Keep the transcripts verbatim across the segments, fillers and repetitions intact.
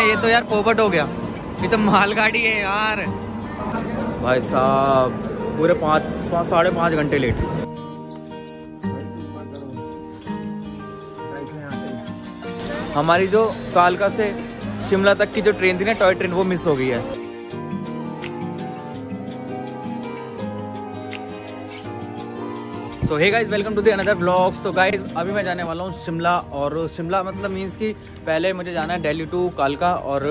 है, ये तो यार पोपट हो गया, ये तो मालगाड़ी है यार। भाई साहब पूरे पाँच पाँच साढ़े पाँच घंटे लेट। हमारी जो कालका से शिमला तक की जो ट्रेन थी ना टॉय ट्रेन, वो मिस हो गई है। तो hey guys welcome to the another blogs. तो गाइज अभी मैं जाने वाला हूँ शिमला, और शिमला मतलब मीन्स कि पहले मुझे जाना है दिल्ली टू कालका, और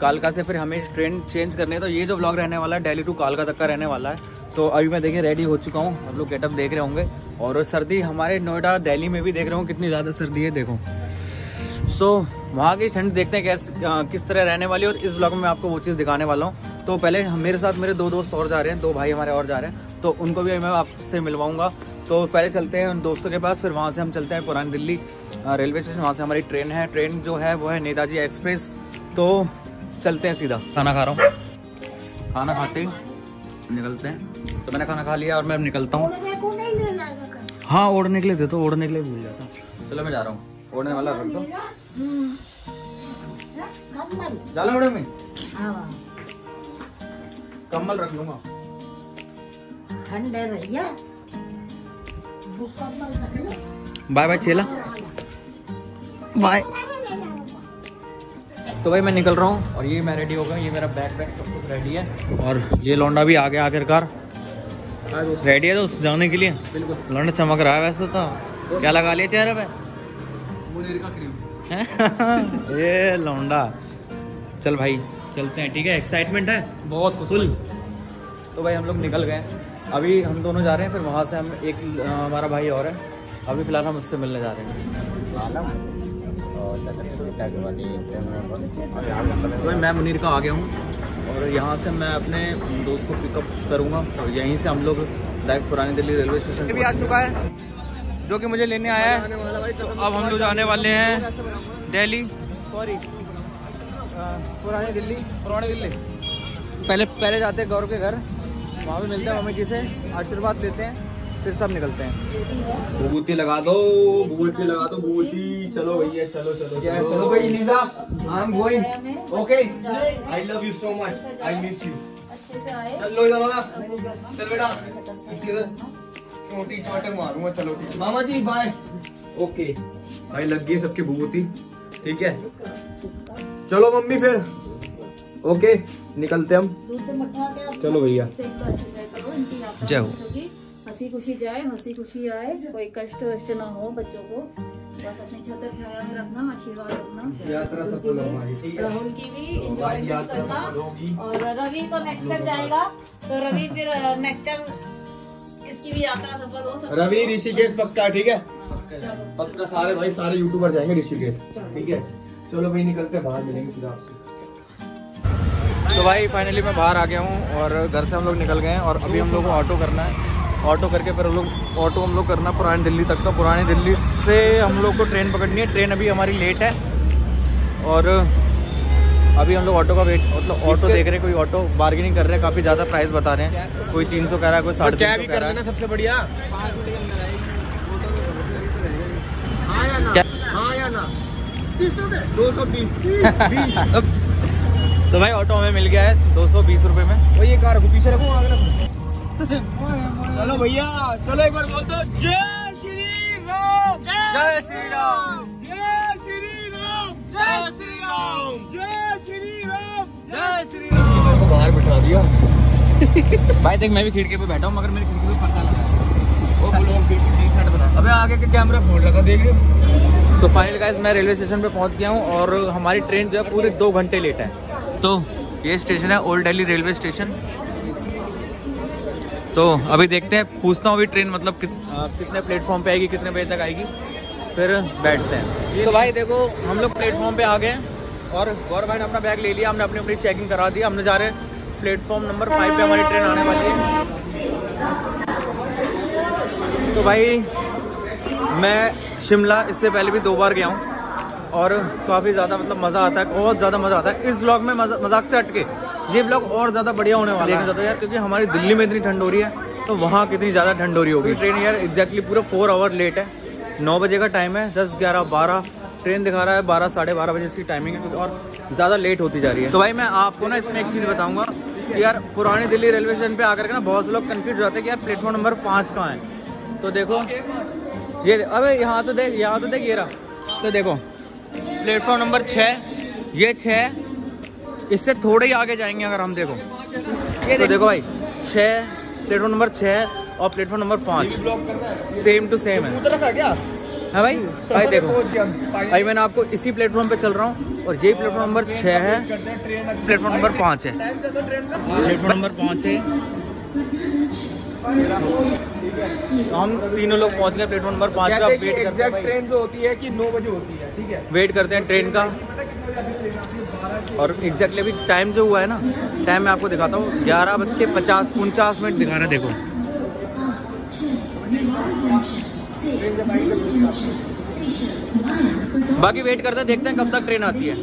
कालका से फिर हमें ट्रेन चेंज करनी है। तो ये जो ब्लॉग रहने वाला है दिल्ली टू कालका तक का रहने वाला है। तो अभी मैं देखिए रेडी हो चुका हूँ, आप लोग गेटअप देख रहे होंगे। और सर्दी हमारे नोएडा दिल्ली में भी देख रहे हो कितनी ज़्यादा सर्दी है, देखो। सो वहाँ की ठंड देखते हैं कैसे किस तरह रहने वाली है, और इस ब्लॉग में आपको वो चीज़ दिखाने वाला हूँ। तो पहले मेरे साथ मेरे दो दोस्त और जा रहे हैं, दो भाई हमारे और जा रहे हैं, तो उनको भी मैं आपसे मिलवाऊँगा। तो पहले चलते हैं उन दोस्तों के पास, फिर वहाँ से हम चलते हैं पुरानी दिल्ली रेलवे स्टेशन, वहाँ से हमारी ट्रेन है। ट्रेन जो है वो है नेताजी एक्सप्रेस। तो चलते हैं सीधा। खाना खा रहा हूँ, खाना खाते निकलते हैं। तो मैंने खाना खा लिया और मैं अब निकलता हूँ। हाँ ओढ़ने के लिए दे तो, ओढ़ने के लिए भूल जाता। चलो मैं जा रहा हूँ, ओढ़ने वाला रख दो। जाओ में कम्बल रख लूँगा, ठंड है भैया। बाय बाय चेला, बाय। तो भाई मैं निकल रहा हूँ, और ये मैं रेडी हो गया, ये मेरा बैग बैग सब कुछ रेडी है, और ये लौंडा भी आ गया आखिरकार। रेडी है तो उस जाने के लिए बिल्कुल। लौंडा चमक रहा है वैसे तो, क्या लगा लिया चेहरे पे ये लौंडा। चल भाई चलते हैं, ठीक है। एक्साइटमेंट है बहुत फुल। तो भाई हम लोग निकल गए, अभी हम दोनों जा रहे हैं, फिर वहाँ से हम एक हमारा भाई और है, अभी फिलहाल हम उससे मिलने जा रहे हैं। तो मैं मुनीर का आ गया हूँ, और यहाँ से मैं अपने दोस्त को पिकअप करूँगा, और यहीं से हम लोग डायरेक्ट पुरानी दिल्ली रेलवे स्टेशन भी आ चुका है, जो कि मुझे लेने आया है। अब हम लोग जाने वाले हैं दिल्ली, सॉरी पुरानी दिल्ली पुरानी दिल्ली पहले पहले जाते हैं गौरव के घर, वहाँ भी मिलते हैं, मम्मी जी से आशीर्वाद देते हैं, फिर सब निकलते हैं। बूटी लगा दो, बूटी लगा दो, बूटी। चलो भैया चलो चलो चलो भाई Nita, I am going, okay, I love you so much, I miss you. चलो चल बेटा, छोटी छोटे मारूंगा। चलो मामा जी बाय, ओके भाई। लग गई सबकी बूटी, ठीक है। चलो मम्मी फिर, ओके निकलते हम। चलो भैया जय हो। हंसी खुशी जाए, हंसी खुशी आए, कोई कष्ट वष्ट ना हो बच्चों को, बस अपनी छत्र छाया में रखना, आशीर्वाद रखना। यात्रा सफल हो हमारी, ठीक है। राहुल की भी एंजॉय करना, और रवि तो नेक्स्ट टाइम जाएगा, तो रवि फिर नेक्स्ट टाइम इसकी भी यात्रा सफल हो। रवि ऋषिकेश पक्का, ठीक है पक्का। सारे भाई सारे यूट्यूबर जाएंगे ऋषिकेश, ठीक है। चलो भाई निकलते, बाहर मिलेंगे फिर आपसे। तो भाई फाइनली मैं बाहर आ गया हूँ, और घर से हम लोग निकल गए हैं, और अभी हम लोग को ऑटो करना है। ऑटो करके फिर हम लोग ऑटो हम लोग करना पुरानी दिल्ली तक का। पुरानी दिल्ली से हम लोग को ट्रेन पकड़नी है, ट्रेन अभी हमारी लेट है, और अभी हम लोग ऑटो का वेट, मतलब ऑटो देख रहे हैं। कोई ऑटो बार्गेनिंग कर रहे हैं, काफ़ी ज़्यादा प्राइस बता रहे हैं, कोई तीन सौ कह रहा है, कोई साढ़े तीन सौ कह रहा है। सबसे बढ़िया दो सौ बीस। तो भाई ऑटो हमें मिल गया है दो सौ बीस रुपये में। वही कार रखो, पीछे रखो, आगे रखो। चलो भैया चलो, एक बार बोल दो जय श्री राम, जय श्री राम, जय श्री राम, जय श्री राम, जय श्री राम, जय श्री राम। बाहर बिठा दिया भाई, देख मैं भी खिड़की पे बैठा हूँ, मगर मेरी खिड़की पे पर्दा लगा है। वो ब्लॉग बिल्कुल ठीक ठाक बना, अबे आगे के कैमरा फोन लगा, देख रहे। तो फाइनल गाइस मैं रेलवे स्टेशन पे पहुँच गया हूँ, और हमारी ट्रेन जो है पूरे दो घंटे लेट है। तो ये स्टेशन है ओल्ड दिल्ली रेलवे स्टेशन। तो अभी देखते हैं, पूछता हूँ अभी ट्रेन मतलब कित, आ, कितने प्लेटफॉर्म पे आएगी, कितने बजे तक आएगी, फिर बैठते हैं। तो भाई देखो हम लोग प्लेटफॉर्म पे आ गए, और गौरव भाई ने अपना बैग ले लिया, हमने अपनी अपनी चेकिंग करा दी। हमने जा रहे हैं प्लेटफॉर्म नंबर फाइव पे हमारी ट्रेन आने वाली है। तो भाई मैं शिमला इससे पहले भी दो बार गया हूँ, और काफ़ी ज़्यादा मतलब मज़ा आता है, बहुत ज़्यादा मज़ा आता है। इस ब्लॉग में मजाक से हटके ये ब्लॉग और ज़्यादा बढ़िया होने वाला है ज़्यादा यार, क्योंकि हमारी दिल्ली में इतनी ठंड हो रही है, तो वहाँ कितनी ज़्यादा ठंड हो रही होगी। ट्रेन यार एग्जैक्टली पूरा फोर आवर लेट है, नौ बजे का टाइम है, दस ग्यारह बारह ट्रेन दिखा रहा है बारह साढ़े बारह बजे इसकी टाइमिंग है, और ज़्यादा लेट होती जा रही है। तो भाई मैं आपको ना इसमें एक चीज़ बताऊंगा कि यार पुरानी दिल्ली रेलवे स्टेशन पे आकर के ना बहुत से लोग कन्फ्यूज हो जाते हैं कि यार प्लेटफॉर्म नंबर पाँच कहाँ है। तो देखो ये, अबे यहाँ तो देख, यहाँ तो देख, ये रहा। तो देखो प्लेटफॉर्म नंबर छः, ये छः, इससे थोड़े ही आगे जाएंगे अगर हम, देखो ये देखो भाई छः, प्लेटफॉर्म नंबर छः और प्लेटफॉर्म नंबर पाँच सेम टू सेम है। हाँ भाई, भाई देखो भाई मैंने आपको इसी प्लेटफॉर्म पे चल रहा हूँ और ये प्लेटफॉर्म नंबर छः है, प्लेटफॉर्म नंबर पाँच है, प्लेटफॉर्म नंबर पाँच है। हम तीनों लोग पहुँच गए प्लेटफॉर्म नंबर पाँच का। वेट करते हैं, ट्रेन जो होती है कि नौ बजे होती है, ठीक है, वेट करते हैं ट्रेन का। और एग्जैक्टली अभी टाइम जो हुआ है ना, टाइम मैं आपको दिखाता हूँ, ग्यारह बज के पचास उनचास मिनट दिखा रहा है। देखो बाकी वेट करते हैं, देखते हैं कब तक ट्रेन आती है।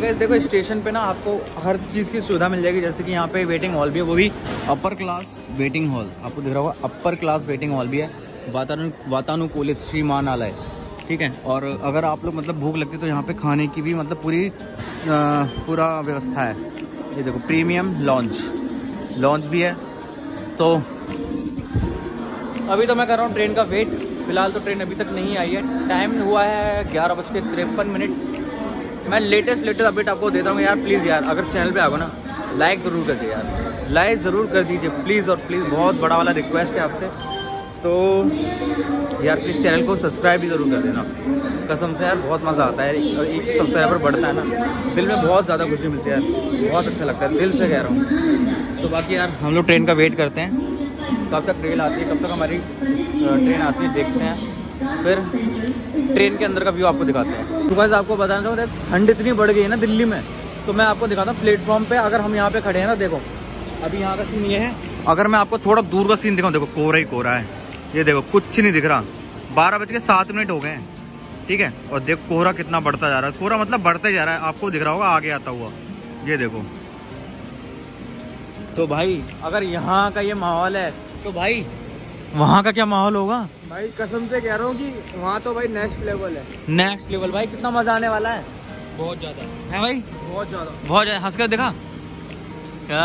गाइस देखो स्टेशन पे ना आपको हर चीज़ की सुविधा मिल जाएगी, जैसे कि यहाँ पे वेटिंग हॉल भी है, वो भी अपर क्लास वेटिंग हॉल, आपको दिख रहा होगा अपर क्लास वेटिंग हॉल भी है, वातानु वातानुकूलित श्रीमानालय, ठीक है। और अगर आप लोग मतलब भूख लगती है तो यहाँ पे खाने की भी मतलब पूरी आ, पूरा व्यवस्था है। ये देखो प्रीमियम लॉन्च लॉन्च भी है। तो अभी तो मैं कर रहा हूँ ट्रेन का वेट, फिलहाल तो ट्रेन अभी तक नहीं आई है। टाइम हुआ है ग्यारह बज के तिरपन मिनट। मैं लेटेस्ट लेटेस्ट अपडेट आपको देता हूँ यार। प्लीज़ यार अगर चैनल पे आओगे ना लाइक ज़रूर कर दीजिए यार, लाइक ज़रूर कर दीजिए प्लीज़, और प्लीज़ बहुत बड़ा वाला रिक्वेस्ट है आपसे। तो यार प्लीज़ चैनल को सब्सक्राइब भी ज़रूर कर देना, कसम से यार बहुत मज़ा आता है, और एक सब्सक्राइबर बढ़ता है ना दिल में बहुत ज़्यादा खुशी मिलती है यार, बहुत अच्छा लगता है, दिल से कह रहा हूँ। तो बाकी यार हम लोग ट्रेन का वेट करते हैं कब तक ट्रेन आती है, कब तक हमारी ट्रेन आती है, देखते हैं फिर ट्रेन के अंदर का व्यू आपको दिखाते हैं। तो बस आपको बताना चाहूँ ठंड इतनी बढ़ गई है ना दिल्ली में, तो मैं आपको दिखाता हूँ प्लेटफॉर्म पे अगर हम यहाँ पे खड़े हैं ना। देखो अभी यहाँ का सीन ये है, अगर मैं आपको थोड़ा दूर का सीन दिखाऊँ, देखो कोहरा ही कोहरा है, ये देखो कुछ नहीं दिख रहा। बारह बज के सात मिनट हो गए हैं, ठीक है, और देखो कोहरा कितना बढ़ता जा रहा है, कोहरा मतलब बढ़ता जा रहा है, आपको दिख रहा होगा आगे आता हुआ, ये देखो। तो भाई अगर यहाँ का ये माहौल है तो भाई वहाँ का क्या माहौल होगा भाई, कसम से कह रहा हूँ कि वहाँ तो भाई नेक्स्ट लेवल है, नेक्स्ट लेवल भाई, कितना मजा आने वाला है, बहुत ज्यादा है भाई, बहुत ज्यादा बहुत ज्यादा। हंस कर देखा तो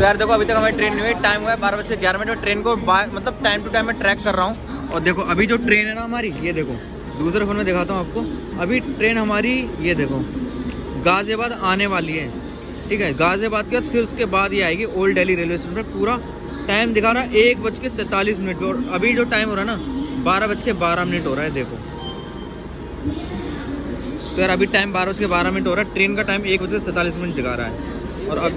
यार देखो अभी तक हमारी ट्रेन नहीं हुई, टाइम हुआ है बारह बजे ग्यारह मिनट। ट्रेन को मतलब टाइम टू टाइम में ट्रैक कर रहा हूँ। और देखो अभी जो ट्रेन है ना हमारी, ये देखो दूसरे फोन में दिखाता हूँ आपको, अभी ट्रेन हमारी ये देखो गाजियाबाद आने वाली है, ठीक है। गाजियाबाद के बाद फिर उसके बाद ये आएगी ओल्ड दिल्ली रेलवे स्टेशन पर। पूरा टाइम दिखा रहा है एक बज के सैंतालीस मिनट पे, और अभी जो टाइम हो रहा है ना बारह बज के बारह मिनट हो रहा है। देखो तो यार अभी टाइम बारह बज के बारह मिनट हो रहा है, ट्रेन का टाइम एक बज के सैंतालीस मिनट दिखा रहा है, और अब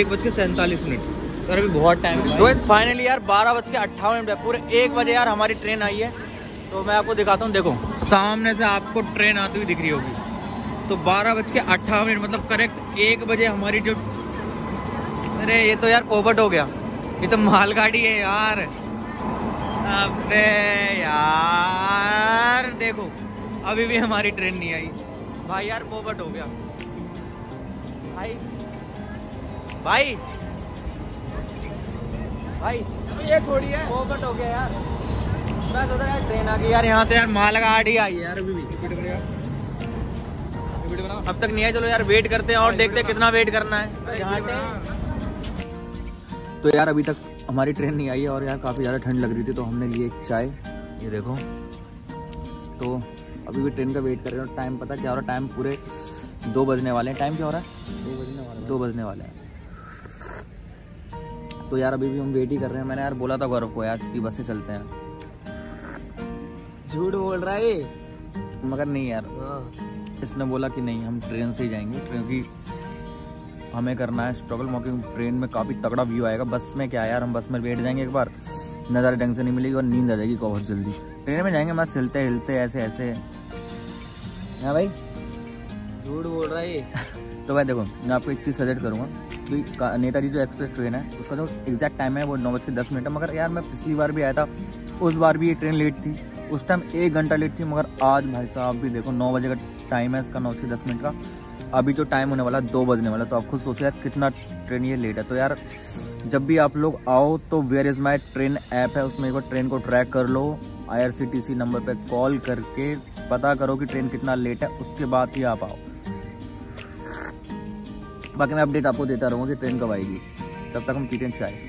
एक बज के सैंतालीस मिनट यार अभी बहुत टाइम है। रोहित फाइनली यार बारह बज के अट्ठावन मिनट पूरे एक बजे यार हमारी ट्रेन आई है। तो मैं आपको दिखाता हूँ, देखो सामने से आपको ट्रेन आती हुई दिख रही होगी। तो बारह बज के अट्ठावन मिनट मतलब करेक्ट एक बजे हमारी जो, अरे ये तो यार कोबट हो गया, ये तो माल गाड़ी है यार, अबे यार देखो अभी भी हमारी ट्रेन नहीं आई भाई, यार कोबट हो गया भाई भाई भाई, भाई। ये थोड़ी है कोबट हो गया यार, मैं सोच रहा यार ट्रेन आ गई यार, यहाँ तो यार माल गाड़ी आई यार अभी भी, अब तक नहीं है। चलो यार वेट करते हैं और देखते हैं कितना वेट करना है। तो यार अभी तक हमारी ट्रेन नहीं आई है, और यार काफ़ी ज़्यादा ठंड लग रही थी, तो हमने लिए एक चाय, ये देखो। तो अभी भी ट्रेन का वेट कर रहे हैं, और टाइम पता क्या हो रहा है, टाइम पूरे दो बजने वाले हैं, टाइम क्या हो रहा है दो बजने वाले दो बजने वाले हैं। तो यार अभी भी हम वेट ही कर रहे हैं। मैंने यार बोला था गौरव को यार कि बस से चलते हैं, झूठ बोल रहा है मगर नहीं यार, इसने बोला कि नहीं हम ट्रेन से ही जाएंगे, क्योंकि हमें करना है स्ट्रगल, मॉकिंग ट्रेन में काफ़ी तगड़ा व्यू आएगा। बस में क्या यार, हम बस में बैठ जाएंगे, एक बार नज़ारे ढंग से नहीं मिलेगी और नींद आ जाएगी बहुत जल्दी। ट्रेन में जाएंगे बस हिलते हिलते ऐसे ऐसे, हाँ भाई झूठ बोल रहा है। तो भाई देखो मैं आपको एक चीज़ सजेस्ट करूँगा कि नेताजी जो एक्सप्रेस ट्रेन है उसका जो एग्जैक्ट टाइम है वो नौ बज के दस मिनट है, मगर यार मैं पिछली बार भी आया था, उस बार भी ये ट्रेन लेट थी, उस टाइम एक घंटा लेट थी, मगर आज भाई साहब भी देखो नौ बजे का टाइम है इसका, नौ बज के दस मिनट का, अभी जो टाइम होने वाला दो बजने वाला, तो आप खुद सोचो यार कितना ट्रेन ये लेट है। तो यार जब भी आप लोग आओ तो where is my train app है, उसमें एक बार ट्रेन को ट्रैक कर लो, I R C T C number पे कॉल करके पता करो कि ट्रेन कितना लेट है, उसके बाद ही आप आओ। बाकी मैं अपडेट आपको देता रहूँगा कि ट्रेन कब आएगी, तब तक हम पीटेंट चाहे।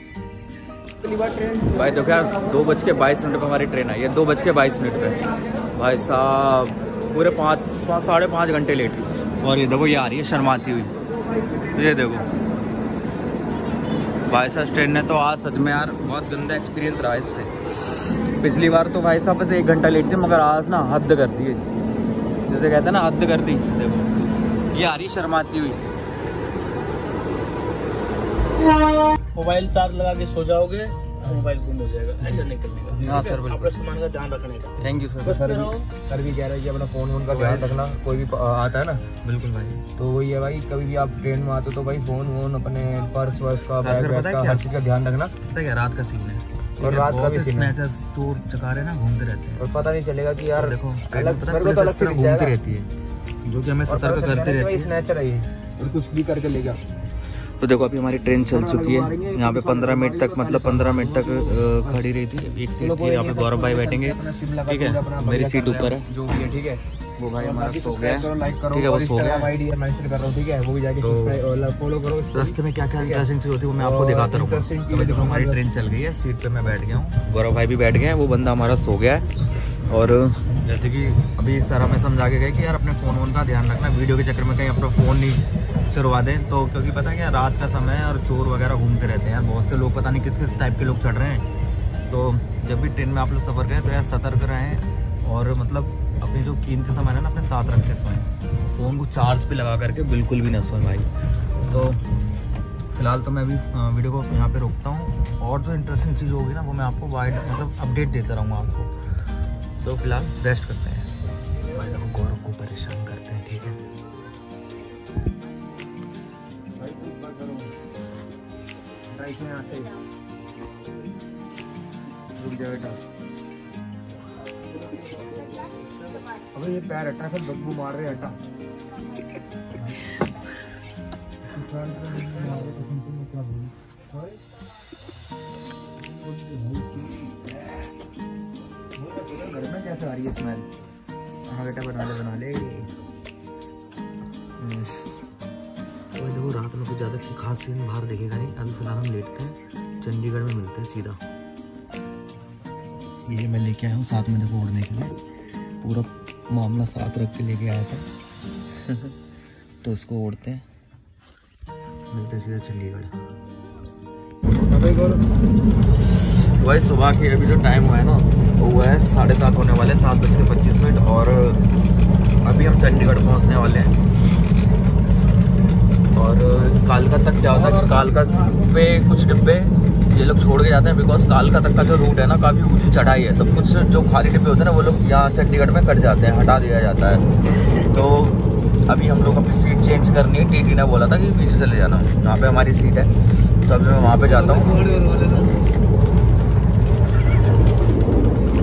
भाई तो क्या दो बज के बाईस मिनट पर हमारी ट्रेन आई है, दो बज के बाईस मिनट पर भाई साहब पूरे पाँच पाँच साढ़े पाँच घंटे लेट हुई। और ये देखो ये आ रही है शर्माती हुई, ये देखो भाई साहब ट्रेन ने तो आज सच में यार बहुत गंदा एक्सपीरियंस रहा इससे। पिछली बार तो भाई साहब बस एक घंटा लेट थी, मगर आज ना हद कर दी है, जैसे कहते हैं ना हद कर दी। देखो ये आ रही शर्माती हुई। मोबाइल चार्ज लगा के सो जाओगे, मोबाइल गुम हो जाएगा, ऐसा नहीं करने का। हाँ सर, अपने सामान का ध्यान रखने का। Thank you sir. सर भी सर भी कह रहे हैं कि अपना फोन वोन का ध्यान रखना, कोई भी आता है ना। बिल्कुल भाई, तो वही है भाई, कभी भी आप ट्रेन में आते हो तो भाई फोन वोन अपने पर्स वर्स का बैग वैग का हर चीज का ध्यान रखना। पता क्या रात का सीन है, और रात का भी स्नैचर्स चोर चकारे ना घूमते रहते हैं और पता नहीं चलेगा कि यार देखो अलग घूमती रहती है, जो की हमें सतर्क करते रहते हैं। स्नैचर है और कुछ भी करके ले जाओ। तो देखो अभी हमारी ट्रेन चल चुकी है, यहाँ पे पंद्रह मिनट तक मतलब पंद्रह मिनट तक खड़ी रही थी। एक सीट थी, यहाँ पे गौरव भाई बैठेंगे, ठीक है, मेरी सीट ऊपर है जो भी है, ठीक है। वो भाई हमारा सो गया, ठीक है, वो सो गया। रास्ते में क्या क्या इंटरेस्टिंग चीज होती है वो मैं आपको दिखाता रहूँगा। हमारी ट्रेन चल गई है, सीट पे मैं बैठ गया हूँ, गौरव भाई भी बैठ गए हैं, वो बंदा हमारा सो गया है। और जैसे कि अभी सारा मैं समझा के गए कि यार अपने फ़ोन वोन का ध्यान रखना, वीडियो के चक्कर में कहीं अपना फ़ोन नहीं चुरवा दें, तो क्योंकि पता है क्या रात का समय है और चोर वगैरह घूमते रहते हैं यार। बहुत से लोग पता नहीं किस किस टाइप के लोग चढ़ रहे हैं, तो जब भी ट्रेन में आप लोग सफ़र करें तो यार सतर्क रहें और मतलब अपने जो कीमती सामान है ना अपने साथ रख के सोएं, फ़ोन को चार्ज पर लगा करके बिल्कुल भी ना सोएं भाई। तो फिलहाल तो मैं अभी वीडियो को यहाँ पर रोकता हूँ, और जो इंटरेस्टिंग चीज़ होगी ना वो मैं आपको वाइड मतलब अपडेट देता रहूँगा आपको। तो फिलहाल रेस्ट करते हैं, मतलब गौरव को परेशान करते हैं, ठीक है। अबे ये पैर हटा, सब बदबू मार रहे हटा। घर में कैसे आ रही है स्मेल? हाँ बेटा बना ले बना ले। वही देखो रात में कुछ ज़्यादा खास सीन बाहर देखेगा नहीं। अभी फिलहाल हम लेटते हैं, चंडीगढ़ में मिलते हैं सीधा। ये मैं लेके आया हूँ साथ में, देखो उड़ने के लिए पूरा मामला साथ रख के लेके आया था। तो उसको उड़ते हैं, मिलते हैं सीधा चंडीगढ़। भाई सुबह के अभी जो टाइम हुआ है ना वो हुआ है साढ़े सात होने वाले, सात बज के पच्चीस मिनट, और अभी हम चंडीगढ़ पहुंचने वाले हैं। और कालका तक क्या होता है कि कालका पे कुछ डिब्बे ये लोग छोड़ के जाते हैं, बिकॉज कालका तक का जो रूट है ना काफ़ी ऊंची चढ़ाई है, तो कुछ जो खाली डिब्बे होते हैं ना वो लोग यहाँ चंडीगढ़ में कट जाते हैं, हटा दिया जाता है। तो अभी हम लोग अपनी सीट चेंज करनी है, टीटी ने बोला था कि पीछे चले जाना, यहाँ पर हमारी सीट है, तो अभी मैं वहाँ पर जाता हूँ।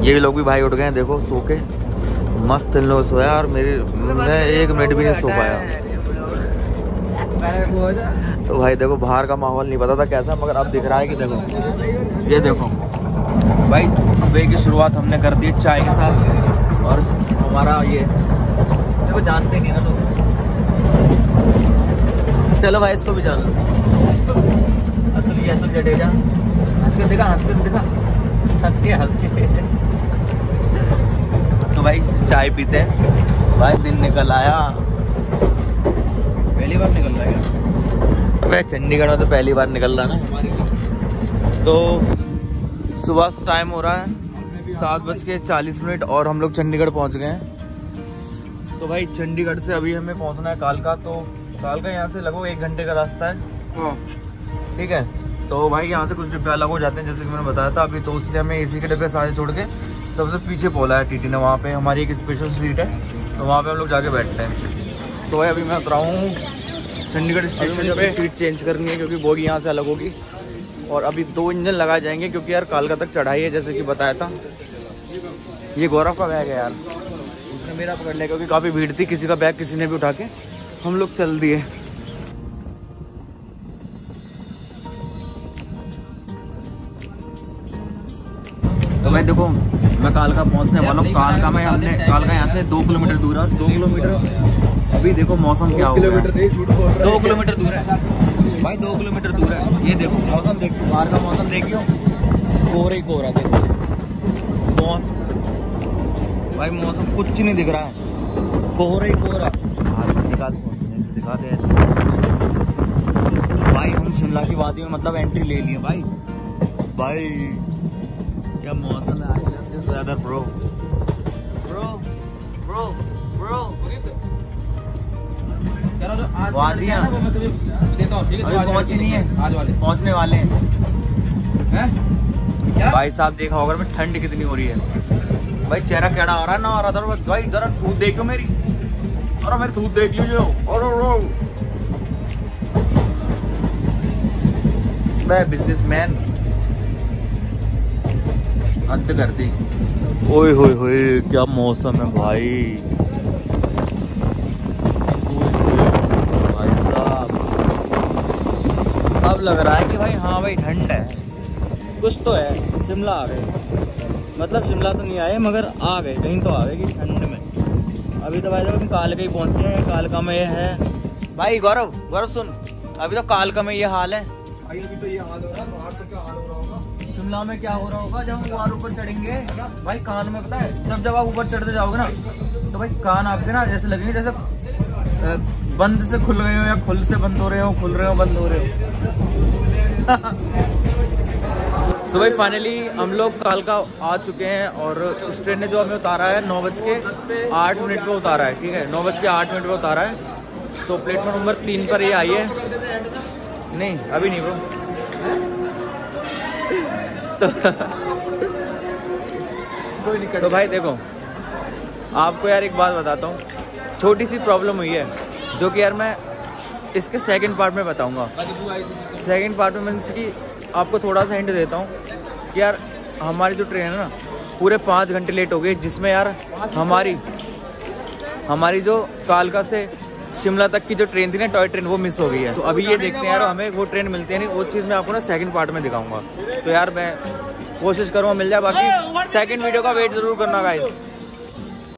ये लोग भी भाई उठ गए हैं, देखो सो के मस्त इन लोग सोया, और मेरे मैं एक मिनट भी नहीं सो पाया। तो भाई देखो बाहर का माहौल नहीं पता था कैसा, मगर अब दिख रहा है कि देखो ये देखो भाई सुबह की शुरुआत हमने कर दी चाय के साथ, और हमारा ये देखो जानते नहीं ना लोग, चलो भाई इसको भी जान लो, असल असल जडेजा हंस के देखा, हंस के देखा, हंस के हंस के। तो भाई चाय पीते हैं, भाई दिन निकल आया, पहली बार निकल रहा है। अबे चंडीगढ़ में तो पहली बार निकल रहा ना। तो सुबह टाइम हो रहा है सात बज के चालीस मिनट और हम लोग चंडीगढ़ पहुंच गए हैं। तो भाई चंडीगढ़ से अभी हमें पहुंचना है कालका, तो कालका यहाँ से लगभग एक घंटे का रास्ता है, ठीक है। तो भाई यहाँ से कुछ डिब्बे अलग हो जाते हैं जैसे कि मैंने बताया था अभी, तो इसलिए हमें एसी के डिब्बे सारे छोड़ के सबसे पीछे बोला है टीटी ने, वहाँ पे हमारी एक स्पेशल सीट है, तो वहाँ पे हम लोग जाके बैठते हैं। तो भाई अभी मैं उतरा हूँ चंडीगढ़ स्टेशन पे, सीट चेंज करनी है क्योंकि बोगी यहाँ से अलग होगी, और अभी दो इंजन लगाए जाएंगे क्योंकि यार कालका तक चढ़ाई है जैसे कि बताया था। ये गौरव का बैग है यार, उसने मेरा पकड़ लिया क्योंकि काफ़ी भीड़ थी, किसी का बैग किसी ने भी उठा के हम लोग चल दिए। तो भाई देखो मैं कालका पहुंचने वाला हूँ। कालका में हमने कालका यहाँ से दो किलोमीटर दूर है, दो किलोमीटर अभी देखो मौसम क्या हो गया है। दो किलोमीटर दूर है भाई, दो किलोमीटर दूर है। ये देखो मौसम देखो, बाहर का मौसम देखियो, कोहरा ही कोहरा देखो। कौन भाई मौसम कुछ नहीं दिख रहा है, कोहरा ही कोहरा। दिखाते हैं भाई हम शिमला की वादी में मतलब एंट्री ले लिए भाई। भाई क्या मौसम है आज, ज्यादा ब्रो ब्रो ब्रो ब्रो वादियाँ पहुँच ही नहीं है, आज वाले पहुँचने वाले हैं। भाई साहब देखा होगा मैं ठंड कितनी हो रही है भाई, चेहरा कैड़ा आ रहा है ना आ रहा था। भाई जरा टूट देखो मेरी, अरे मेरे दूध देख लीजिए। मैं बिजनेसमैन हद कर दी। ओए होए होए क्या मौसम है भाई, भाई साहब अब लग रहा है कि भाई हाँ भाई ठंड है, कुछ तो है। शिमला आ गए, मतलब शिमला तो नहीं आए मगर आ गए, कहीं तो आ गए कि ठंड में। अभी तो भाई साहब कालका ही पहुंचे हैं। कालका में ये है भाई गौरव, गौरव सुन अभी तो कालका में ये हाल है भाई, अभी तो ये हाल हो रहा है। बाहर तो क्या हाल हो रहा होगा, शिमला में क्या हो रहा होगा। जब हम ऊपर चढ़ेंगे भाई कान में पता है, जब जब आप ऊपर चढ़ते जाओगे ना तो भाई कान आपके ना जैसे लगेंगे जैसे बंद से खुल रहे हो या खुल से बंद हो रहे हो, खुल रहे हो बंद हो रहे हो। तो भाई फाइनली हम लोग कालका आ चुके हैं और इस ट्रेन ने जो हमें उतारा है नौ बज के आठ मिनट पर उतारा है, ठीक है नौ बज के आठ मिनट पर उतारा है। तो प्लेटफॉर्म नंबर तीन पर ये आई है। नहीं अभी नहीं वो तो, तो भाई देखो आपको यार एक बात बताता हूँ, छोटी सी प्रॉब्लम हुई है जो कि यार मैं इसके सेकंड पार्ट में बताऊँगा। सेकंड पार्ट में मैं इसकी आपको थोड़ा सा हिंट देता हूँ कि यार हमारी जो ट्रेन है ना पूरे पाँच घंटे लेट हो गई, जिसमें यार हमारी हमारी जो कालका से शिमला तक की जो ट्रेन थी ना टॉय ट्रेन, वो मिस हो गई है। तो अभी ये देखते हैं यार हमें वो ट्रेन मिलती है नहीं, वो चीज़ मैं आपको ना सेकंड पार्ट में दिखाऊंगा। तो यार मैं कोशिश करूँगा मिल जाए, बाकी सेकंड वीडियो का वेट ज़रूर करना गाइस।